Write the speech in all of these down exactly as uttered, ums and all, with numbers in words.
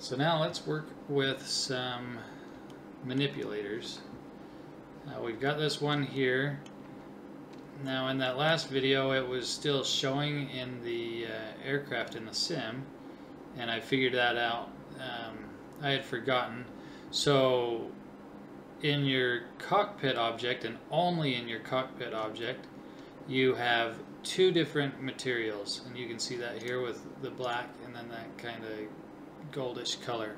So now let's work with some manipulators. Uh, we've got this one here. Now in that last video it was still showing in the uh, aircraft in the sim, and I figured that out. Um, I had forgotten. So in your cockpit object, and only in your cockpit object, you have two different materials, and you can see that here with the black and then that kind of goldish color.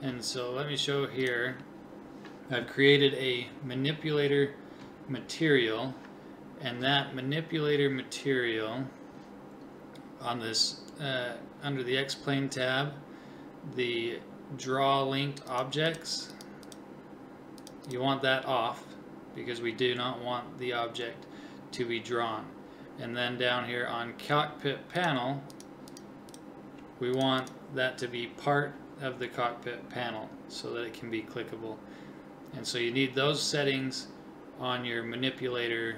And so let me show here. I've created a manipulator material, and that manipulator material on this uh, under the X-Plane tab, the draw linked objects, you want that off because we do not want the object to be drawn. And then down here on cockpit panel, we want that to be part of the cockpit panel so that it can be clickable. And so you need those settings on your manipulator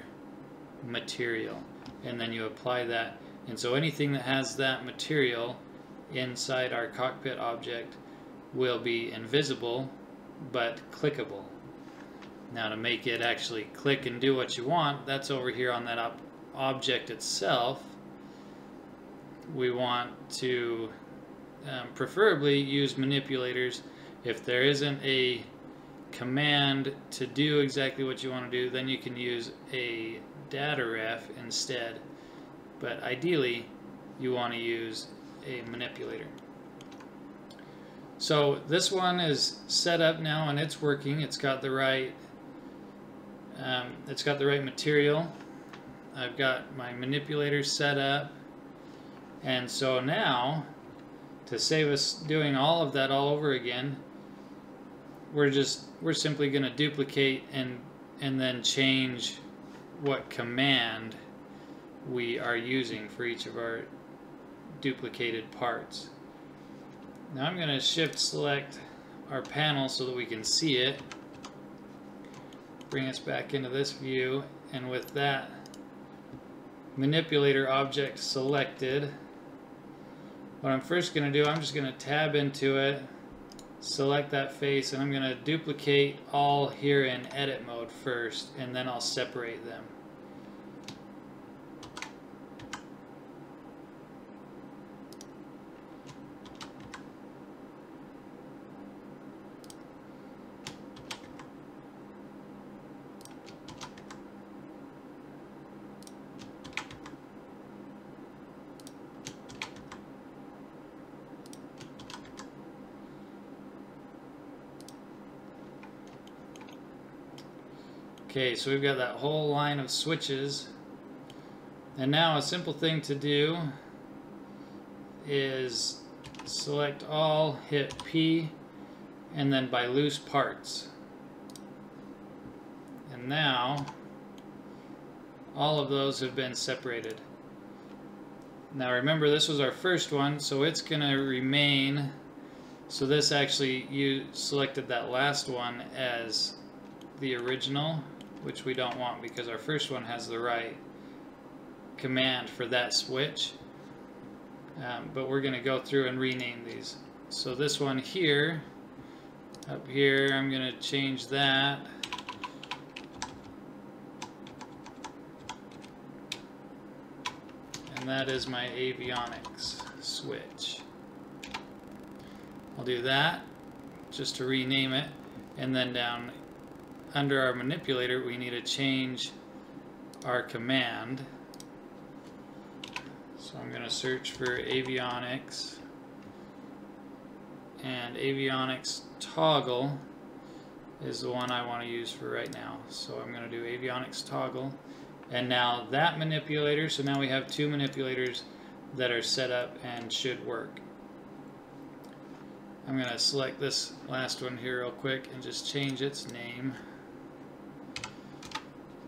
material, and then you apply that. And so anything that has that material inside our cockpit object will be invisible but clickable. Now to make it actually click and do what you want, that's over here on that op object itself. We want to um, preferably use manipulators. If there isn't a command to do exactly what you want to do, then you can use a DataRef instead, but ideally you want to use a manipulator. So this one is set up now and it's working. It's got the right um, it's got the right material. I've got my manipulator set up, and so now to save us doing all of that all over again, we're just we're simply going to duplicate and and then change what command we are using for each of our duplicated parts. Now I'm going to shift select our panel so that we can see it, bring us back into this view, and with that manipulator object selected, what I'm first going to do, I'm just going to tab into it, select that face, and I'm going to duplicate all here in edit mode first, and then I'll separate them. Okay, so we've got that whole line of switches, and now a simple thing to do is select all, hit P, and then by loose parts. And now all of those have been separated. Now remember, this was our first one, so it's going to remain. So this actually, you selected that last one as the original, which we don't want because our first one has the right command for that switch. Um, but we're going to go through and rename these. So this one here, up here, I'm going to change that. And that is my avionics switch. I'll do that just to rename it. And then down under our manipulator, we need to change our command. So I'm going to search for avionics and avionics toggle is the one I want to use for right now. So I'm going to do avionics toggle, and now that manipulator, so now we have two manipulators that are set up and should work. I'm going to select this last one here real quick and just change its name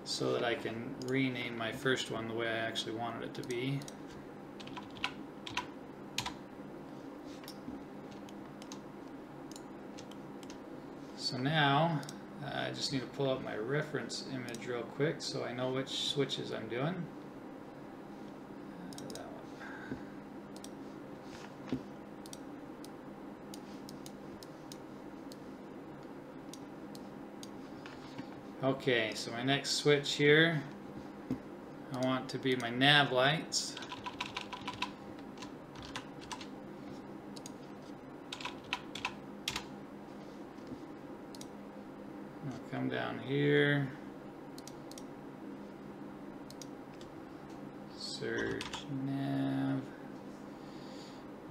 so that I can rename my first one the way I actually wanted it to be. So now uh, I just need to pull up my reference image real quick so I know which switches I'm doing. Uh, that one. Okay, so my next switch here, I want to be my nav lights. I'll come down here, search nav, and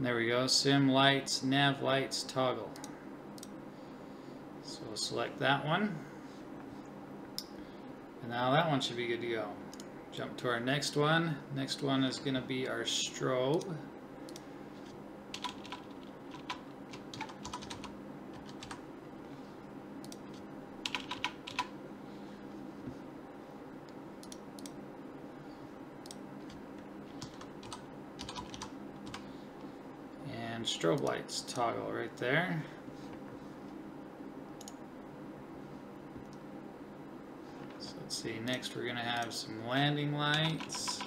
there we go, sim lights nav lights toggle. So we'll select that one. Now that one should be good to go. Jump to our next one. Next one is going to be our strobe. And strobe lights toggle right there. Let's see, next we're going to have some landing lights.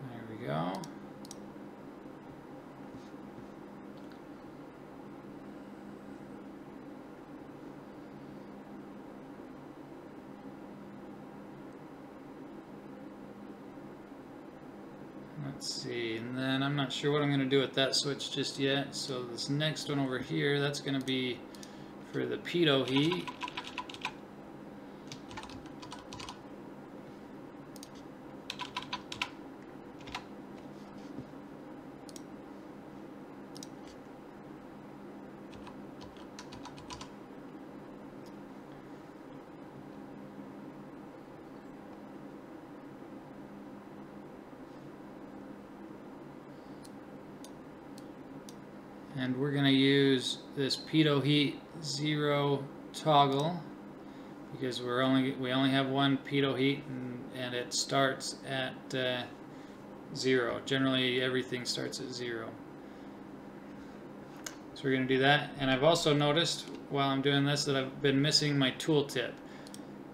There we go. Let's see, and then I'm not sure what I'm going to do with that switch just yet, so this next one over here, that's going to be for the Pitot Heat. And we're going to use this Pitot Heat Zero toggle because we're only we only have one Pitot Heat, and, and it starts at uh, zero. Generally, everything starts at zero. So we're going to do that. And I've also noticed while I'm doing this that I've been missing my tooltip.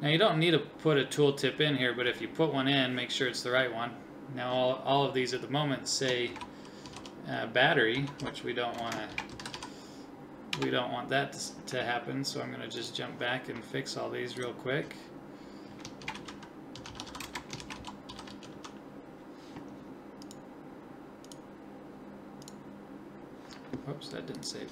Now you don't need to put a tooltip in here, but if you put one in, make sure it's the right one. Now all all of these at the moment say Uh, battery, which we don't want to we don't want that to happen, so I'm going to just jump back and fix all these real quick. Oops, that didn't save.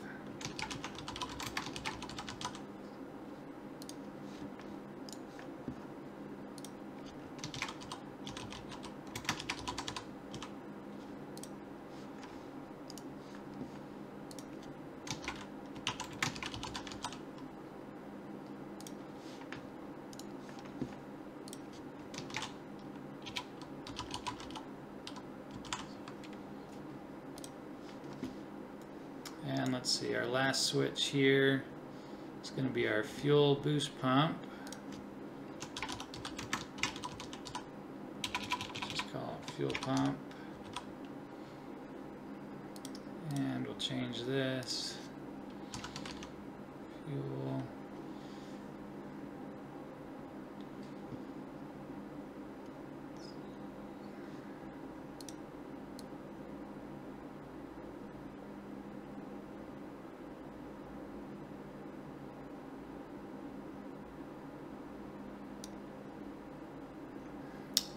And let's see, our last switch here is going to be our fuel boost pump. Just call it fuel pump. And we'll change this. Fuel.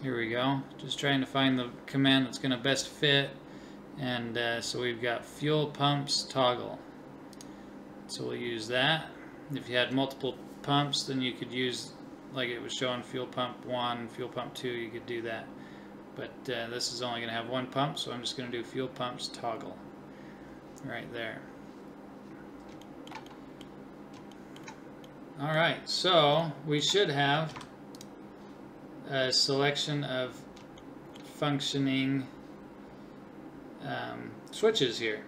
Here we go. Just trying to find the command that's going to best fit, and uh, so we've got fuel pumps toggle. So we'll use that. If you had multiple pumps, then you could use, like it was showing, fuel pump one, fuel pump two. You could do that, but uh, this is only going to have one pump, so I'm just going to do fuel pumps toggle right there. All right, so we should have a selection of functioning um, switches here.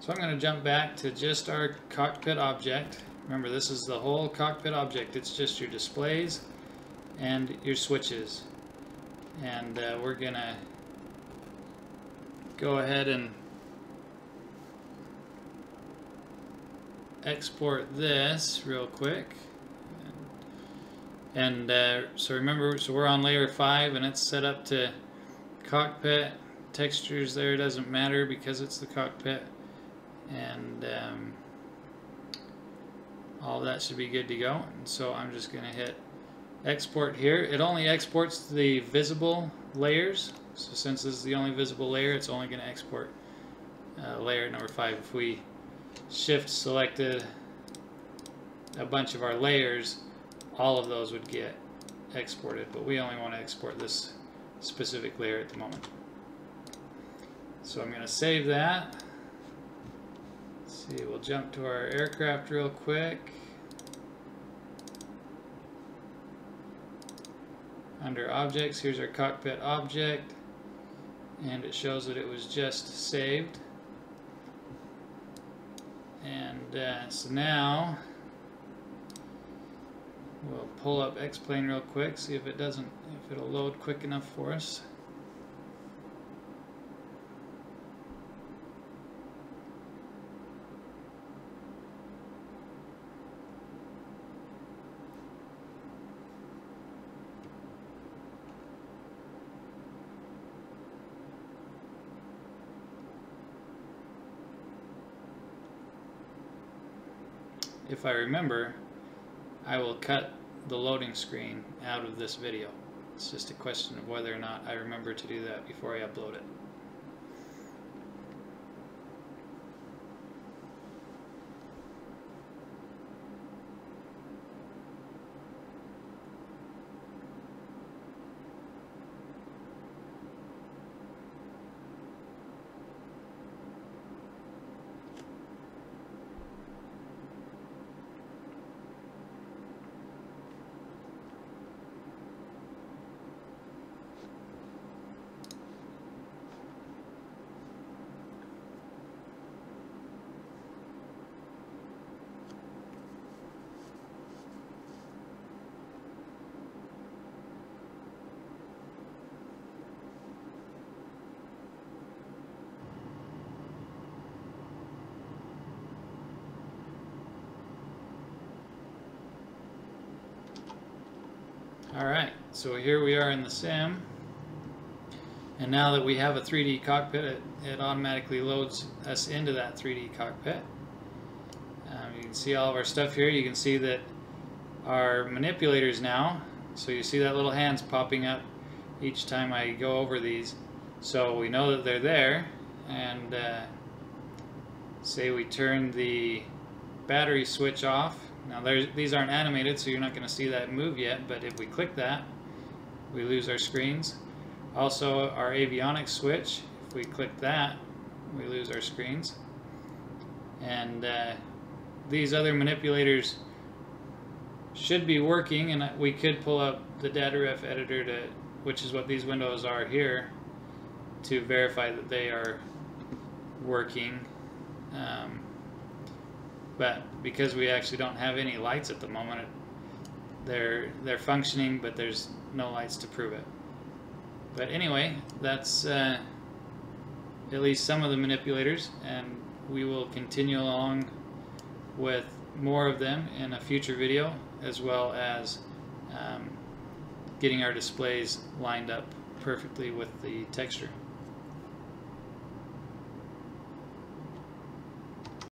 So I'm going to jump back to just our cockpit object. Remember, this is the whole cockpit object. It's just your displays and your switches. And uh, we're going to go ahead and export this real quick. And uh, so remember, so we're on layer five and it's set up to cockpit. Textures there doesn't matter because it's the cockpit. And um, all that should be good to go. And so I'm just going to hit export here. It only exports the visible layers. So since this is the only visible layer, it's only going to export uh, layer number five. If we shift selected a bunch of our layers, all of those would get exported, but we only want to export this specific layer at the moment. So I'm going to save that. Let's see, we'll jump to our aircraft real quick. Under objects, here's our cockpit object, and it shows that it was just saved. And uh, so now we'll pull up X-Plane real quick, see if it doesn't, if it'll load quick enough for us. If I remember, I will cut the loading screen out of this video. It's just a question of whether or not I remember to do that before I upload it. Alright, so here we are in the sim, and now that we have a three D cockpit, it, it automatically loads us into that three D cockpit. Um, you can see all of our stuff here. You can see that our manipulators now, so you see that little hands popping up each time I go over these, so we know that they're there. And uh, say we turn the battery switch off. Now these aren't animated, so you're not going to see that move yet, but if we click that, we lose our screens. Also, our avionics switch, if we click that, we lose our screens. And uh, these other manipulators should be working, and we could pull up the DataRef editor, to, which is what these windows are here, to verify that they are working. Um, But because we actually don't have any lights at the moment, it, they're they're functioning, but there's no lights to prove it. But anyway, that's uh, at least some of the manipulators, and we will continue along with more of them in a future video, as well as um, getting our displays lined up perfectly with the texture.